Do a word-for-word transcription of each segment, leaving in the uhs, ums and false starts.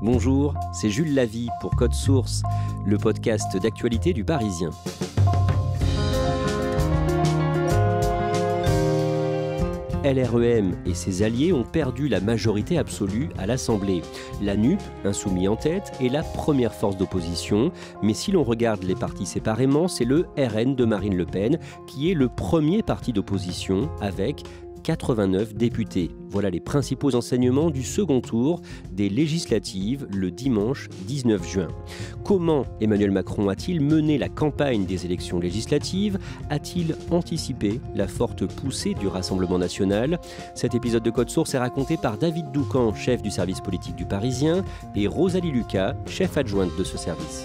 Bonjour, c'est Jules Lavie pour Code Source, le podcast d'actualité du Parisien. L R E M et ses alliés ont perdu la majorité absolue à l'Assemblée. La Nupes, insoumis en tête, est la première force d'opposition. Mais si l'on regarde les partis séparément, c'est le R N de Marine Le Pen qui est le premier parti d'opposition avec quatre-vingt-neuf députés. Voilà les principaux enseignements du second tour des législatives le dimanche dix-neuf juin. Comment Emmanuel Macron a-t-il mené la campagne des élections législatives? A-t-il anticipé la forte poussée du Rassemblement national? Cet épisode de Code Source est raconté par David Doucet, chef du service politique du Parisien, et Rosalie Lucas, chef adjointe de ce service.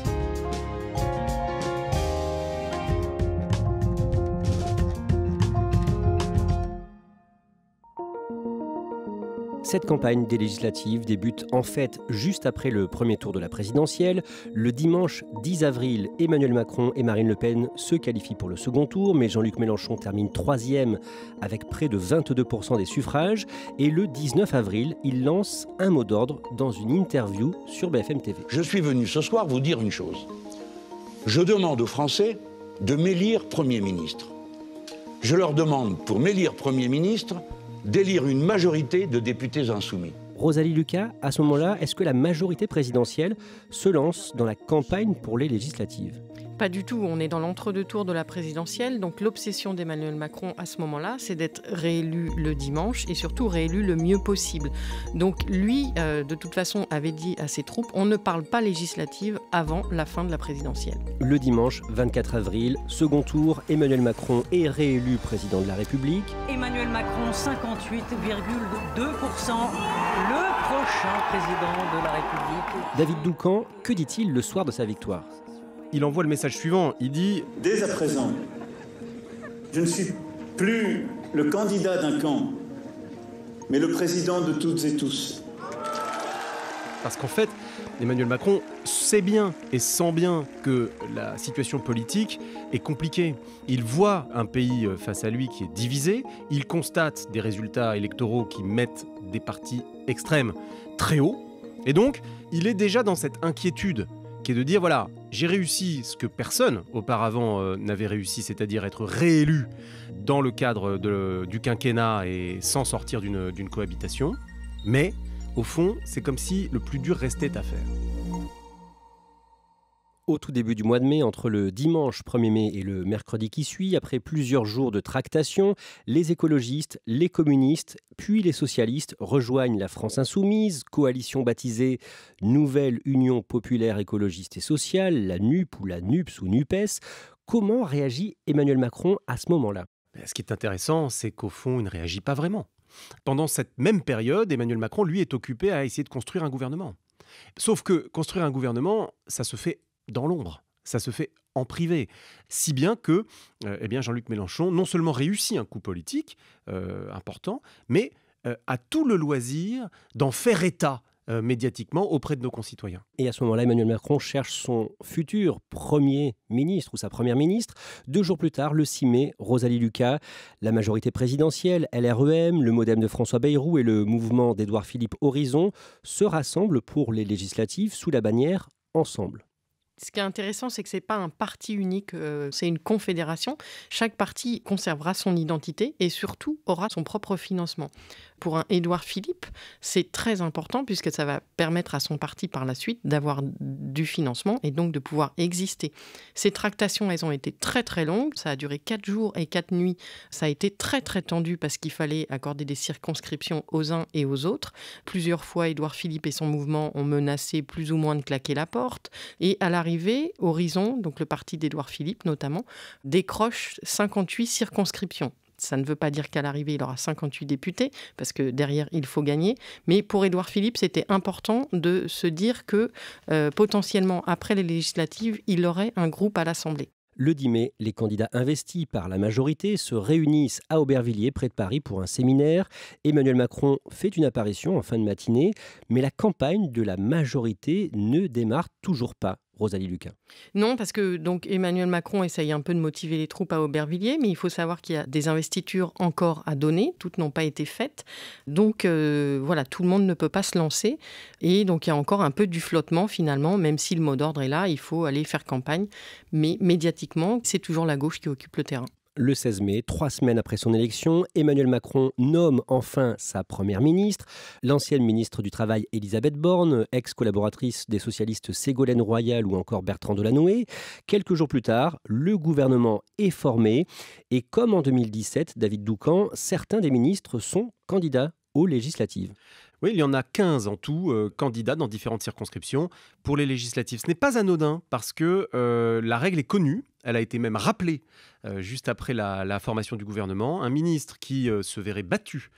Cette campagne des législatives débute en fait juste après le premier tour de la présidentielle. Le dimanche dix avril, Emmanuel Macron et Marine Le Pen se qualifient pour le second tour, mais Jean-Luc Mélenchon termine troisième avec près de vingt-deux pour cent des suffrages. Et le dix-neuf avril, il lance un mot d'ordre dans une interview sur B F M T V. Je suis venu ce soir vous dire une chose. Je demande aux Français de m'élire Premier ministre. Je leur demande, pour m'élire Premier ministre, d'élire une majorité de députés insoumis. Rosalie Lucas, à ce moment-là, est-ce que la majorité présidentielle se lance dans la campagne pour les législatives? Pas du tout, on est dans l'entre-deux-tours de la présidentielle, donc l'obsession d'Emmanuel Macron à ce moment-là, c'est d'être réélu le dimanche et surtout réélu le mieux possible. Donc lui, euh, de toute façon, avait dit à ses troupes, on ne parle pas législative avant la fin de la présidentielle. Le dimanche vingt-quatre avril, second tour, Emmanuel Macron est réélu président de la République. Emmanuel Macron, cinquante-huit virgule deux pour cent. Le prochain président de la République. David Doucet, que dit-il le soir de sa victoire? Il envoie le message suivant, il dit « Dès à présent, je ne suis plus le candidat d'un camp, mais le président de toutes et tous. » Parce qu'en fait, Emmanuel Macron sait bien et sent bien que la situation politique est compliquée. Il voit un pays face à lui qui est divisé, il constate des résultats électoraux qui mettent des partis extrêmes très haut, et donc il est déjà dans cette inquiétude qui est de dire « voilà, j'ai réussi ce que personne auparavant euh, n'avait réussi, c'est-à-dire être réélu dans le cadre de, du quinquennat et sans sortir d'une d'une cohabitation. Mais au fond, c'est comme si le plus dur restait à faire. » Au tout début du mois de mai, entre le dimanche premier mai et le mercredi qui suit, après plusieurs jours de tractation, les écologistes, les communistes, puis les socialistes rejoignent la France insoumise, coalition baptisée Nouvelle Union populaire écologiste et sociale, la Nupes ou la Nupes ou Nupes. Comment réagit Emmanuel Macron à ce moment-là? Ce qui est intéressant, c'est qu'au fond, il ne réagit pas vraiment. Pendant cette même période, Emmanuel Macron, lui, est occupé à essayer de construire un gouvernement. Sauf que construire un gouvernement, ça se fait dans l'ombre, ça se fait en privé. Si bien que euh, eh bien Jean-Luc Mélenchon non seulement réussit un coup politique euh, important, mais euh, a tout le loisir d'en faire état euh, médiatiquement auprès de nos concitoyens. Et à ce moment-là, Emmanuel Macron cherche son futur Premier ministre ou sa Première ministre. Deux jours plus tard, le six mai, Rosalie Lucas, la majorité présidentielle, L R E M, le modem de François Bayrou et le mouvement d'Edouard Philippe Horizon se rassemblent pour les législatives sous la bannière « Ensemble ». Ce qui est intéressant, c'est que ce n'est pas un parti unique, euh, c'est une confédération. Chaque parti conservera son identité et surtout aura son propre financement. Pour un Édouard Philippe, c'est très important puisque ça va permettre à son parti par la suite d'avoir du financement et donc de pouvoir exister. Ces tractations, elles ont été très très longues. Ça a duré quatre jours et quatre nuits. Ça a été très très tendu parce qu'il fallait accorder des circonscriptions aux uns et aux autres. Plusieurs fois, Édouard Philippe et son mouvement ont menacé plus ou moins de claquer la porte. Et à la Arrivé, Horizon, donc le parti d'Édouard Philippe notamment, décroche cinquante-huit circonscriptions. Ça ne veut pas dire qu'à l'arrivée, il aura cinquante-huit députés, parce que derrière, il faut gagner. Mais pour Édouard Philippe, c'était important de se dire que euh, potentiellement, après les législatives, il aurait un groupe à l'Assemblée. Le dix mai, les candidats investis par la majorité se réunissent à Aubervilliers, près de Paris, pour un séminaire. Emmanuel Macron fait une apparition en fin de matinée, mais la campagne de la majorité ne démarre toujours pas Rosalie Lucas. Non, parce que donc Emmanuel Macron essaye un peu de motiver les troupes à Aubervilliers, mais il faut savoir qu'il y a des investitures encore à donner, toutes n'ont pas été faites. Donc euh, voilà, tout le monde ne peut pas se lancer. Et donc il y a encore un peu du flottement finalement, même si le mot d'ordre est là, il faut aller faire campagne. Mais médiatiquement, c'est toujours la gauche qui occupe le terrain. Le seize mai, trois semaines après son élection, Emmanuel Macron nomme enfin sa première ministre. L'ancienne ministre du Travail Elisabeth Borne, ex-collaboratrice des socialistes Ségolène Royal ou encore Bertrand Delanoé. Quelques jours plus tard, le gouvernement est formé. Et comme en deux mille dix-sept, David Doucet, certains des ministres sont candidats aux législatives. Oui, il y en a quinze en tout, euh, candidats dans différentes circonscriptions pour les législatives. Ce n'est pas anodin parce que euh, la règle est connue, elle a été même rappelée euh, juste après la, la formation du gouvernement. Un ministre qui euh, se verrait battu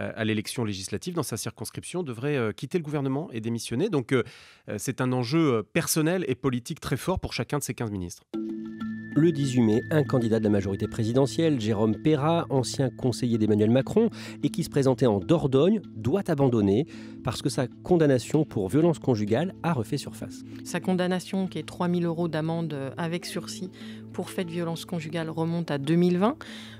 euh, à l'élection législative dans sa circonscription devrait euh, quitter le gouvernement et démissionner. Donc euh, c'est un enjeu personnel et politique très fort pour chacun de ces quinze ministres. Le dix-huit mai, un candidat de la majorité présidentielle, Jérôme Perra, ancien conseiller d'Emmanuel Macron et qui se présentait en Dordogne, doit abandonner parce que sa condamnation pour violence conjugale a refait surface. Sa condamnation, qui est trois mille euros d'amende avec sursis pour fait de violence conjugale, remonte à deux mille vingt.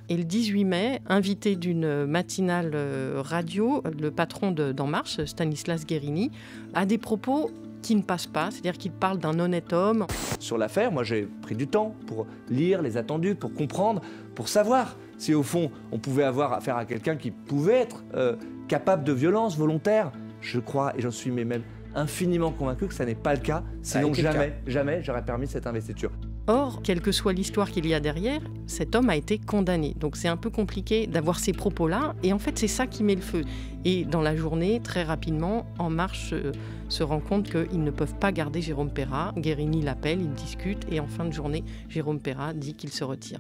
Et le dix-huit mai, invité d'une matinale radio, le patron d'En Marche, Stanislas Guérini, a des propos qui ne passe pas, c'est-à-dire qu'il parle d'un honnête homme. Sur l'affaire, moi j'ai pris du temps pour lire les attendus, pour comprendre, pour savoir si au fond on pouvait avoir affaire à quelqu'un qui pouvait être euh, capable de violence volontaire. Je crois, et j'en suis même infiniment convaincu que ça n'est pas le cas, sinon jamais, jamais j'aurais permis cette investiture. Or, quelle que soit l'histoire qu'il y a derrière, cet homme a été condamné. Donc c'est un peu compliqué d'avoir ces propos-là. Et en fait, c'est ça qui met le feu. Et dans la journée, très rapidement, En Marche euh, se rend compte qu'ils ne peuvent pas garder Jérôme Perra. Guérini l'appelle, ils discutent. Et en fin de journée, Jérôme Perra dit qu'il se retire.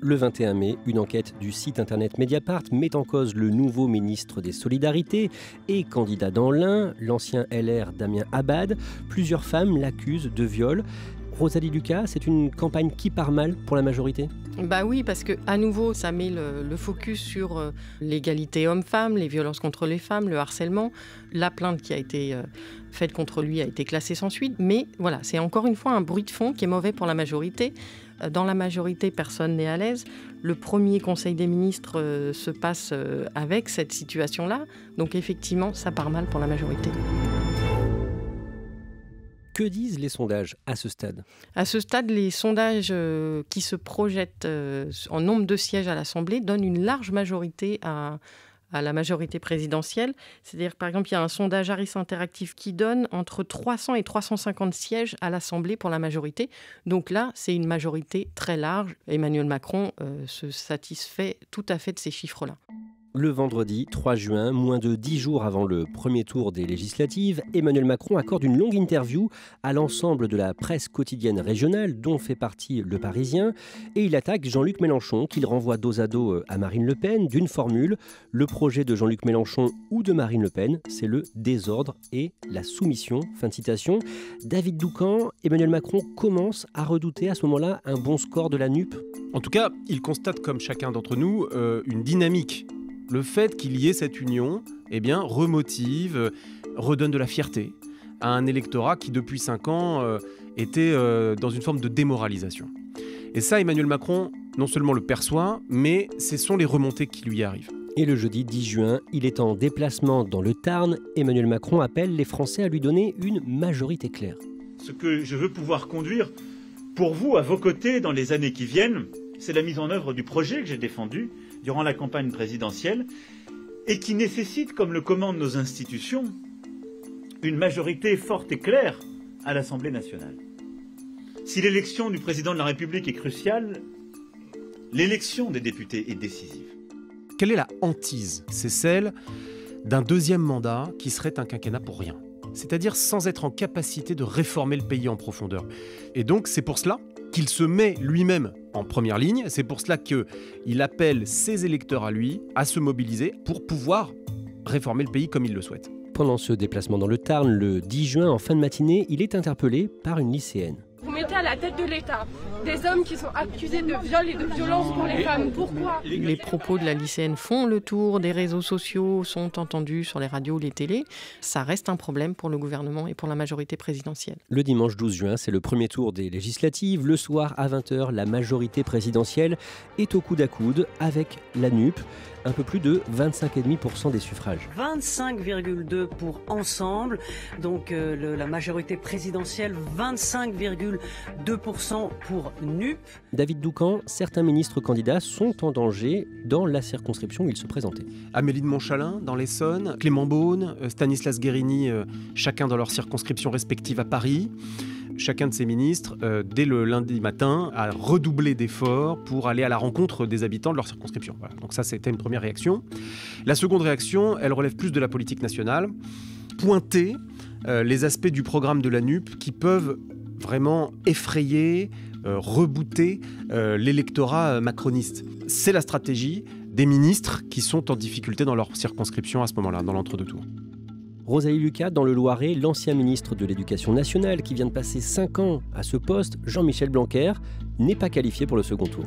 Le vingt et un mai, une enquête du site internet Mediapart met en cause le nouveau ministre des Solidarités et candidat dans l'Ain, l'ancien L R Damien Abad. Plusieurs femmes l'accusent de viol. Rosalie Lucas, c'est une campagne qui part mal pour la majorité? Bah oui, parce que à nouveau, ça met le, le focus sur euh, l'égalité homme-femme, les violences contre les femmes, le harcèlement. La plainte qui a été euh, faite contre lui a été classée sans suite. Mais voilà, c'est encore une fois un bruit de fond qui est mauvais pour la majorité. Dans la majorité, personne n'est à l'aise. Le premier Conseil des ministres euh, se passe euh, avec cette situation-là. Donc effectivement, ça part mal pour la majorité. Que disent les sondages à ce stade? À ce stade, les sondages euh, qui se projettent euh, en nombre de sièges à l'Assemblée donnent une large majorité à, à la majorité présidentielle. C'est-à-dire, par exemple, il y a un sondage Harris Interactive qui donne entre trois cents et trois cent cinquante sièges à l'Assemblée pour la majorité. Donc là, c'est une majorité très large. Emmanuel Macron euh, se satisfait tout à fait de ces chiffres-là. Le vendredi trois juin, moins de dix jours avant le premier tour des législatives, Emmanuel Macron accorde une longue interview à l'ensemble de la presse quotidienne régionale, dont fait partie le Parisien, et il attaque Jean-Luc Mélenchon, qu'il renvoie dos à dos à Marine Le Pen, d'une formule « Le projet de Jean-Luc Mélenchon ou de Marine Le Pen, c'est le désordre et la soumission ». Fin de citation. David Doucet, Emmanuel Macron commence à redouter à ce moment-là un bon score de la Nupes. En tout cas, il constate, comme chacun d'entre nous, euh, une dynamique. Le fait qu'il y ait cette union, eh bien, remotive, redonne de la fierté à un électorat qui, depuis cinq ans, euh, était euh, dans une forme de démoralisation. Et ça, Emmanuel Macron, non seulement le perçoit, mais ce sont les remontées qui lui arrivent. Et le jeudi dix juin, il est en déplacement dans le Tarn. Emmanuel Macron appelle les Français à lui donner une majorité claire. Ce que je veux pouvoir conduire pour vous, à vos côtés, dans les années qui viennent, c'est la mise en œuvre du projet que j'ai défendu durant la campagne présidentielle et qui nécessite, comme le commandent nos institutions, une majorité forte et claire à l'Assemblée nationale. Si l'élection du président de la République est cruciale, l'élection des députés est décisive. Quelle est la hantise? C'est celle d'un deuxième mandat qui serait un quinquennat pour rien, c'est-à-dire sans être en capacité de réformer le pays en profondeur. Et donc, c'est pour cela qu'il se met lui-même en première ligne. C'est pour cela qu'il appelle ses électeurs à lui à se mobiliser pour pouvoir réformer le pays comme il le souhaite. Pendant ce déplacement dans le Tarn, le dix juin, en fin de matinée, il est interpellé par une lycéenne. mettez à la tête de l'État des hommes qui sont accusés de viol et de violence pour les femmes. Pourquoi ? Les propos de la lycéenne font le tour des réseaux sociaux, sont entendus sur les radios, les télés. Ça reste un problème pour le gouvernement et pour la majorité présidentielle. Le dimanche douze juin, c'est le premier tour des législatives. Le soir, à vingt heures, la majorité présidentielle est au coude à coude avec la Nupes. Un peu plus de vingt-cinq virgule cinq pour cent des suffrages. vingt-cinq virgule deux pour cent pour Ensemble, donc euh, le, la majorité présidentielle, vingt-cinq virgule deux pour cent pour Nupes. David Doucet, certains ministres candidats sont en danger dans la circonscription où ils se présentaient. Amélie de Montchalin dans l'Essonne, Clément Beaune, Stanislas Guérini, euh, chacun dans leur circonscription respective à Paris. Chacun de ces ministres, euh, dès le lundi matin, a redoublé d'efforts pour aller à la rencontre des habitants de leur circonscription. Voilà. Donc ça, c'était une première réaction. La seconde réaction, elle relève plus de la politique nationale. Pointer euh, les aspects du programme de la Nupes qui peuvent vraiment effrayer, euh, rebooter euh, l'électorat macroniste. C'est la stratégie des ministres qui sont en difficulté dans leur circonscription à ce moment-là, dans l'entre-deux-tours. Rosalie Lucas, dans le Loiret, l'ancien ministre de l'Éducation nationale qui vient de passer cinq ans à ce poste, Jean-Michel Blanquer, n'est pas qualifié pour le second tour.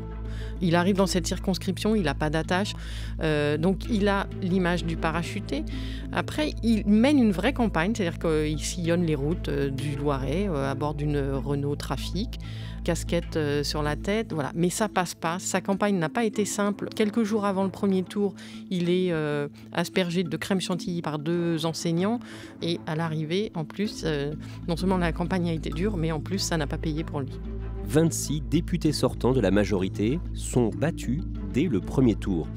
Il arrive dans cette circonscription, il n'a pas d'attache, euh, donc il a l'image du parachuté. Après, il mène une vraie campagne, c'est-à-dire qu'il sillonne les routes du Loiret à bord d'une Renault Trafic, casquette sur la tête, voilà. Mais ça passe pas, sa campagne n'a pas été simple. Quelques jours avant le premier tour, il est euh, aspergé de crème chantilly par deux enseignants. Et à l'arrivée, en plus, euh, non seulement la campagne a été dure, mais en plus, ça n'a pas payé pour lui. vingt-six députés sortants de la majorité sont battus dès le premier tour.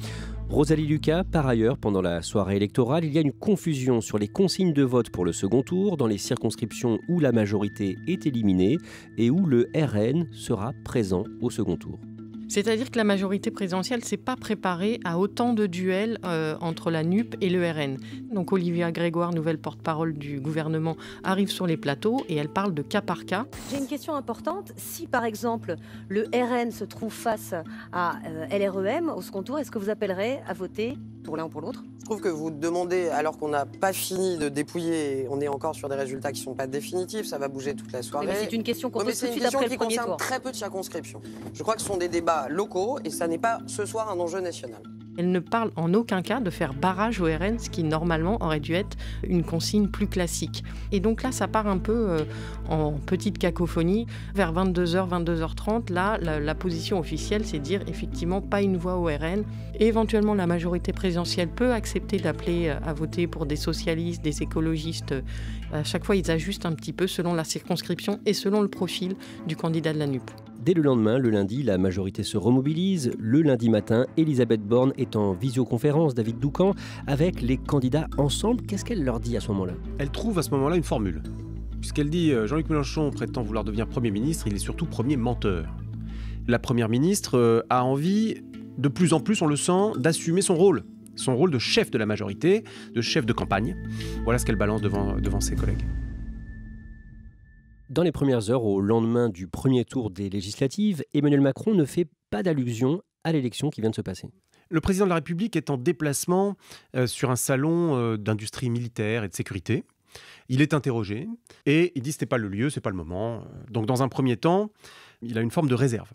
Rosalie Lucas, par ailleurs, pendant la soirée électorale, il y a une confusion sur les consignes de vote pour le second tour dans les circonscriptions où la majorité est éliminée et où le R N sera présent au second tour. C'est-à-dire que la majorité présidentielle ne s'est pas préparée à autant de duels euh, entre la Nupes et le R N. Donc Olivia Grégoire, nouvelle porte-parole du gouvernement, arrive sur les plateaux et elle parle de cas par cas. J'ai une question importante. Si par exemple le R N se trouve face à euh, L R E M au second tour, est-ce que vous appellerez à voter pour l'un ou pour l'autre? Je trouve que vous demandez, alors qu'on n'a pas fini de dépouiller, on est encore sur des résultats qui ne sont pas définitifs, ça va bouger toute la soirée. Mais c'est une question qu'on pose tout de suite après le premier tour. C'est une question qui concerne très peu de circonscriptions. Je crois que ce sont des débats locaux et ça n'est pas ce soir un enjeu national. Elle ne parle en aucun cas de faire barrage au R N, ce qui normalement aurait dû être une consigne plus classique. Et donc là, ça part un peu euh, en petite cacophonie. Vers vingt-deux heures, vingt-deux heures trente, là, la, la position officielle, c'est de dire effectivement pas une voix au R N. Et éventuellement, la majorité présidentielle peut accepter d'appeler à voter pour des socialistes, des écologistes. À chaque fois, ils ajustent un petit peu selon la circonscription et selon le profil du candidat de la Nupes. Dès le lendemain, le lundi, la majorité se remobilise. Le lundi matin, Elisabeth Borne est en visioconférence, David Doucet, avec les candidats Ensemble. Qu'est-ce qu'elle leur dit à ce moment-là? Elle trouve à ce moment-là une formule. Puisqu'elle dit « Jean-Luc Mélenchon prétend vouloir devenir Premier ministre, il est surtout premier menteur ». La Première ministre a envie, de plus en plus on le sent, d'assumer son rôle. Son rôle de chef de la majorité, de chef de campagne. Voilà ce qu'elle balance devant, devant ses collègues. Dans les premières heures, au lendemain du premier tour des législatives, Emmanuel Macron ne fait pas d'allusion à l'élection qui vient de se passer. Le président de la République est en déplacement euh, sur un salon euh, d'industrie militaire et de sécurité. Il est interrogé et il dit que ce n'est pas le lieu, ce n'est pas le moment. Donc dans un premier temps, il a une forme de réserve.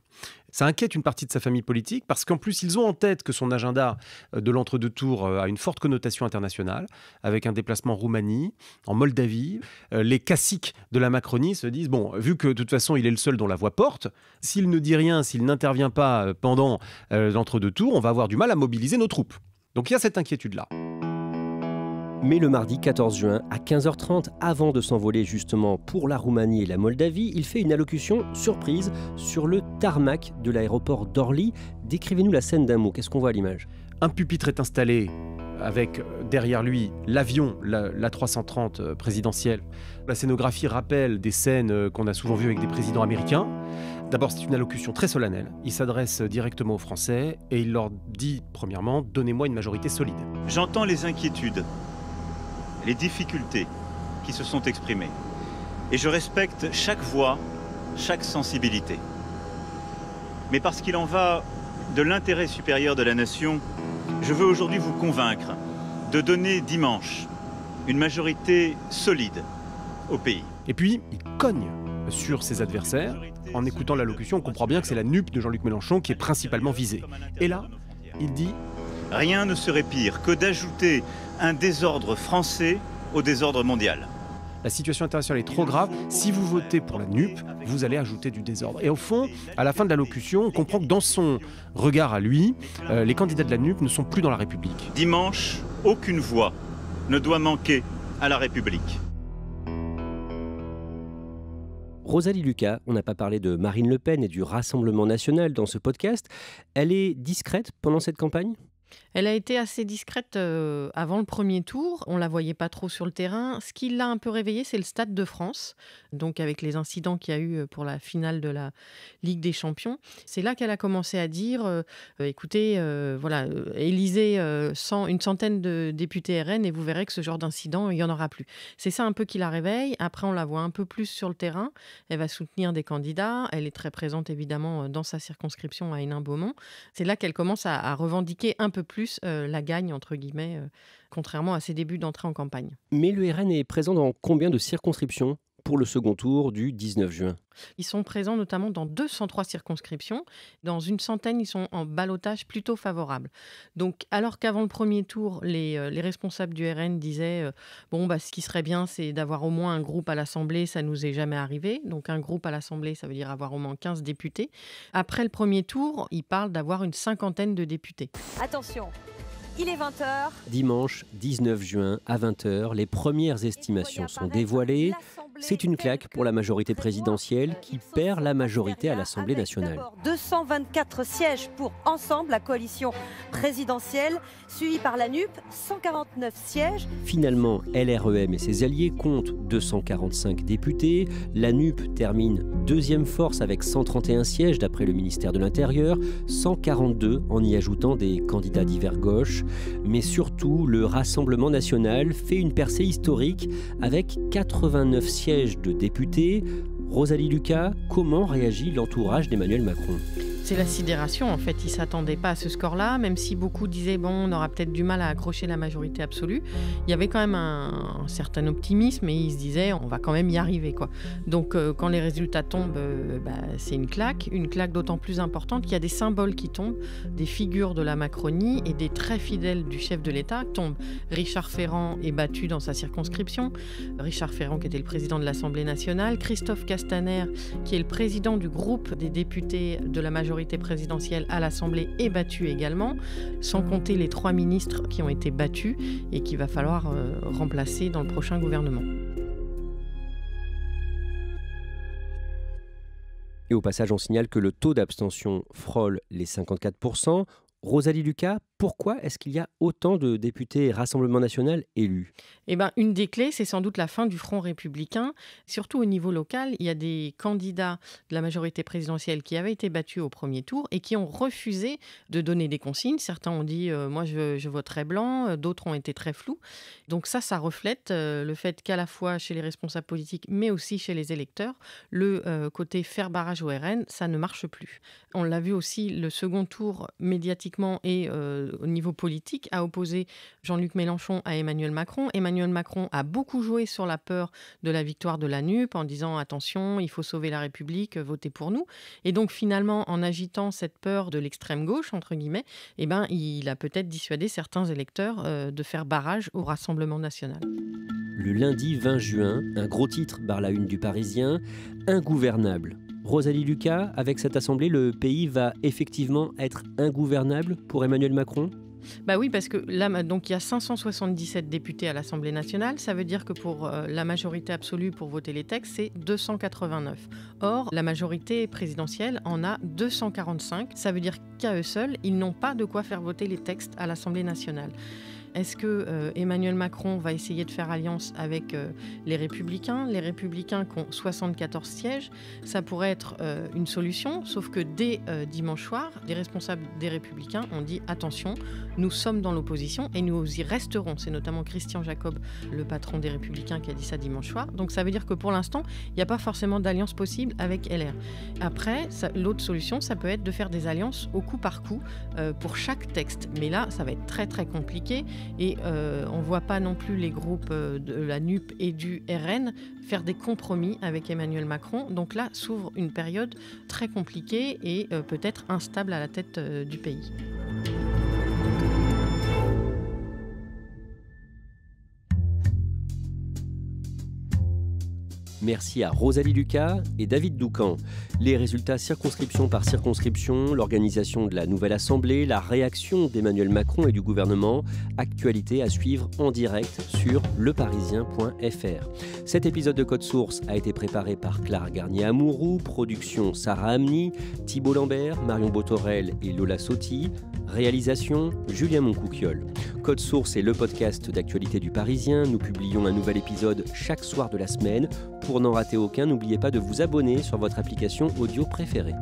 Ça inquiète une partie de sa famille politique parce qu'en plus, ils ont en tête que son agenda de l'entre-deux tours a une forte connotation internationale, avec un déplacement en Roumanie, en Moldavie. Les caciques de la Macronie se disent, bon, vu que de toute façon, il est le seul dont la voix porte, s'il ne dit rien, s'il n'intervient pas pendant l'entre-deux tours, on va avoir du mal à mobiliser nos troupes. Donc il y a cette inquiétude-là. Mais le mardi quatorze juin, à quinze heures trente, avant de s'envoler justement pour la Roumanie et la Moldavie, il fait une allocution surprise sur le tarmac de l'aéroport d'Orly. Décrivez-nous la scène d'un mot, qu'est-ce qu'on voit à l'image? Un pupitre est installé avec derrière lui l'avion, l'A trois cent trente présidentielle. La scénographie rappelle des scènes qu'on a souvent vues avec des présidents américains. D'abord, c'est une allocution très solennelle. Il s'adresse directement aux Français et il leur dit, premièrement, « Donnez-moi une majorité solide ». J'entends les inquiétudes, les difficultés qui se sont exprimées. Et je respecte chaque voix, chaque sensibilité. Mais parce qu'il en va de l'intérêt supérieur de la nation, je veux aujourd'hui vous convaincre de donner dimanche une majorité solide au pays. Et puis, il cogne sur ses adversaires. En écoutant l'allocution, on comprend bien que c'est la Nupes de Jean-Luc Mélenchon qui est principalement visée. Et là, il dit « Rien ne serait pire que d'ajouter un désordre français au désordre mondial. » La situation internationale est trop grave. Si vous votez pour la Nupes, vous allez ajouter du désordre. Et au fond, à la fin de l'allocution, on comprend que dans son regard à lui, euh, les candidats de la Nupes ne sont plus dans la République. Dimanche, aucune voix ne doit manquer à la République. Rosalie Lucas, on n'a pas parlé de Marine Le Pen et du Rassemblement national dans ce podcast. Elle est discrète pendant cette campagne ? Elle a été assez discrète avant le premier tour, on ne la voyait pas trop sur le terrain. Ce qui l'a un peu réveillée, c'est le Stade de France, donc avec les incidents qu'il y a eu pour la finale de la Ligue des Champions. C'est là qu'elle a commencé à dire, euh, écoutez, euh, voilà, élisez euh, cent, une centaine de députés R N et vous verrez que ce genre d'incident, il n'y en aura plus. C'est ça un peu qui la réveille. Après, on la voit un peu plus sur le terrain. Elle va soutenir des candidats. Elle est très présente, évidemment, dans sa circonscription à Hénin-Beaumont. C'est là qu'elle commence à, à revendiquer un peu plus euh, la gagne, entre guillemets, euh, contrairement à ses débuts d'entrée en campagne. Mais le R N est présent dans combien de circonscriptions pour le second tour du dix-neuf juin? Ils sont présents notamment dans deux cent trois circonscriptions. Dans une centaine, ils sont en ballottage plutôt favorable. Donc, alors qu'avant le premier tour, les, euh, les responsables du R N disaient euh, « Bon, bah, ce qui serait bien, c'est d'avoir au moins un groupe à l'Assemblée, ça ne nous est jamais arrivé. » Donc, un groupe à l'Assemblée, ça veut dire avoir au moins quinze députés. Après le premier tour, ils parlent d'avoir une cinquantaine de députés. Attention! Il est vingt heures. Dimanche dix-neuf juin à vingt heures, les premières estimations sont dévoilées. C'est une claque pour la majorité présidentielle qui perd la majorité à l'Assemblée nationale. deux cent vingt-quatre sièges pour Ensemble, la coalition présidentielle, suivie par la Nupes, cent quarante-neuf sièges. Finalement, L R E M et ses alliés comptent deux cent quarante-cinq députés. La Nupes termine deuxième force avec cent trente et un sièges d'après le ministère de l'Intérieur, cent quarante-deux en y ajoutant des candidats divers gauche. Mais surtout, le Rassemblement national fait une percée historique avec quatre-vingt-neuf sièges de députés. Rosalie Lucas, comment réagit l'entourage d'Emmanuel Macron ? C'est la sidération en fait, ils ne s'attendaient pas à ce score-là, même si beaucoup disaient bon, on aura peut-être du mal à accrocher la majorité absolue. Il y avait quand même un, un certain optimisme et ils se disaient on va quand même y arriver, quoi. Donc euh, quand les résultats tombent, euh, bah, c'est une claque, une claque d'autant plus importante qu'il y a des symboles qui tombent, des figures de la Macronie et des très fidèles du chef de l'État tombent. Richard Ferrand est battu dans sa circonscription, Richard Ferrand qui était le président de l'Assemblée nationale, Christophe Castaner qui est le président du groupe des députés de la majorité présidentielle à l'Assemblée est battue également, sans compter les trois ministres qui ont été battus et qu'il va falloir euh, remplacer dans le prochain gouvernement. Et au passage, on signale que le taux d'abstention frôle les cinquante-quatre pour cent. Rosalie Lucas, pourquoi est-ce qu'il y a autant de députés Rassemblement national élus ? Eh ben, une des clés, c'est sans doute la fin du Front républicain. Surtout au niveau local, il y a des candidats de la majorité présidentielle qui avaient été battus au premier tour et qui ont refusé de donner des consignes. Certains ont dit euh, « moi, je, je voterai blanc », d'autres ont été très flous. Donc ça, ça reflète euh, le fait qu'à la fois chez les responsables politiques, mais aussi chez les électeurs, le euh, côté faire barrage au R N, ça ne marche plus. On l'a vu aussi, le second tour médiatiquement et euh, au niveau politique, a opposé Jean-Luc Mélenchon à Emmanuel Macron. Emmanuel Macron a beaucoup joué sur la peur de la victoire de la Nupes en disant « attention, il faut sauver la République, votez pour nous ». Et donc finalement, en agitant cette peur de l'extrême gauche, entre guillemets, eh ben, il a peut-être dissuadé certains électeurs euh, de faire barrage au Rassemblement national. Le lundi vingt juin, un gros titre barre la une du Parisien, « Ingouvernable ». Rosalie Lucas, avec cette assemblée, le pays va effectivement être ingouvernable pour Emmanuel Macron ? Bah oui, parce que là, donc, il y a cinq cent soixante-dix-sept députés à l'Assemblée nationale. Ça veut dire que pour euh, la majorité absolue pour voter les textes, c'est deux cent quatre-vingt-neuf. Or, la majorité présidentielle en a deux cent quarante-cinq. Ça veut dire qu'à eux seuls, ils n'ont pas de quoi faire voter les textes à l'Assemblée nationale. Est-ce que euh, Emmanuel Macron va essayer de faire alliance avec euh, les Républicains ? Les Républicains qui ont soixante-quatorze sièges, ça pourrait être euh, une solution, sauf que dès euh, dimanche soir, des responsables des Républicains ont dit « attention, nous sommes dans l'opposition et nous y resterons ». C'est notamment Christian Jacob, le patron des Républicains, qui a dit ça dimanche soir. Donc ça veut dire que pour l'instant, il n'y a pas forcément d'alliance possible avec L R. Après, l'autre solution, ça peut être de faire des alliances au coup par coup euh, pour chaque texte. Mais là, ça va être très très compliqué. et euh, on ne voit pas non plus les groupes de la Nupes et du R N faire des compromis avec Emmanuel Macron. Donc là s'ouvre une période très compliquée et euh, peut-être instable à la tête euh, du pays. Merci à Rosalie Lucas et David Doucet. Les résultats circonscription par circonscription, l'organisation de la nouvelle assemblée, la réaction d'Emmanuel Macron et du gouvernement, actualité à suivre en direct sur le parisien point F R. Cet épisode de Code Source a été préparé par Clara Garnier-Amouroux, production Sarah Amni, Thibault Lambert, Marion Botorel et Lola Sotti, réalisation Julien Moncouquiol. Code Source est le podcast d'actualité du Parisien. Nous publions un nouvel épisode chaque soir de la semaine. Pour n'en rater aucun, n'oubliez pas de vous abonner sur votre application audio préférée.